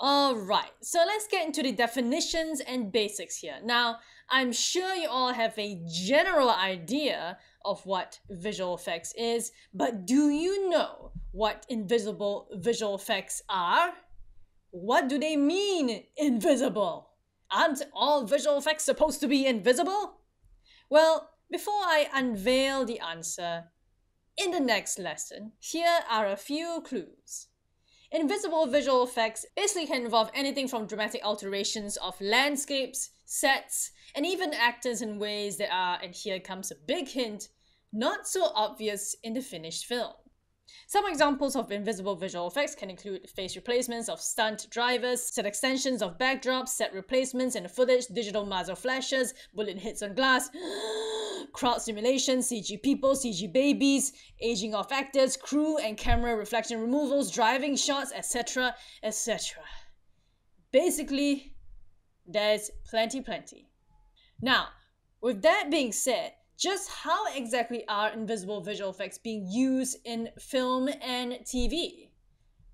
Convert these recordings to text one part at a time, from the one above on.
All right, so let's get into the definitions and basics here. Now, I'm sure you all have a general idea of what visual effects is, but do you know what invisible visual effects are? What do they mean, invisible? Aren't all visual effects supposed to be invisible? Well, before I unveil the answer in the next lesson, here are a few clues. Invisible visual effects basically can involve anything from dramatic alterations of landscapes, sets, and even actors in ways that are, and here comes a big hint, not so obvious in the finished film. Some examples of invisible visual effects can include face replacements of stunt drivers, set extensions of backdrops, set replacements in the footage, digital muzzle flashes, bullet hits on glass, crowd simulation, CG people, CG babies, aging off actors, crew and camera reflection removals, driving shots, etc, etc. Basically, there's plenty. Now, with that being said, just how exactly are invisible visual effects being used in film and TV?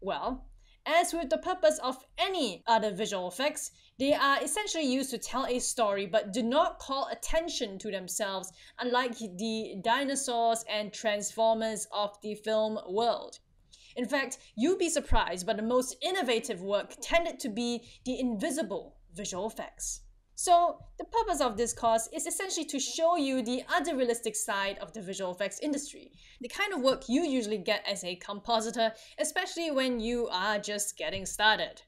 Well, as with the purpose of any other visual effects, they are essentially used to tell a story but do not call attention to themselves, unlike the dinosaurs and Transformers of the film world. In fact, you'd be surprised, but the most innovative work tended to be the invisible visual effects. So, the purpose of this course is essentially to show you the other realistic side of the visual effects industry, the kind of work you usually get as a compositor, especially when you are just getting started.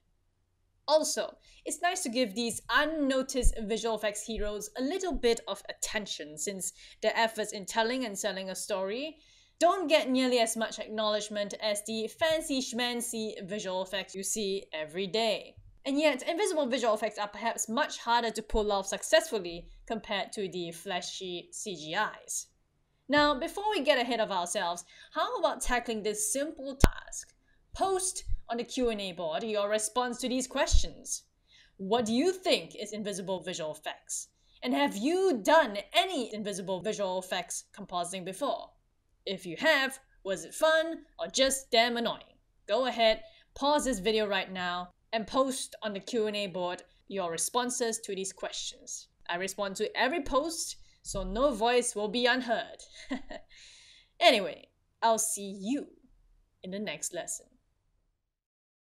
Also, it's nice to give these unnoticed visual effects heroes a little bit of attention, since their efforts in telling and selling a story don't get nearly as much acknowledgement as the fancy-schmancy visual effects you see every day. And yet, invisible visual effects are perhaps much harder to pull off successfully compared to the flashy CGIs. Now, before we get ahead of ourselves, how about tackling this simple task? Post on the Q&A board your response to these questions. What do you think is invisible visual effects? And have you done any invisible visual effects compositing before? If you have, was it fun or just damn annoying? Go ahead, pause this video right now, and post on the Q&A board your responses to these questions. I respond to every post, so no voice will be unheard. Anyway, I'll see you in the next lesson.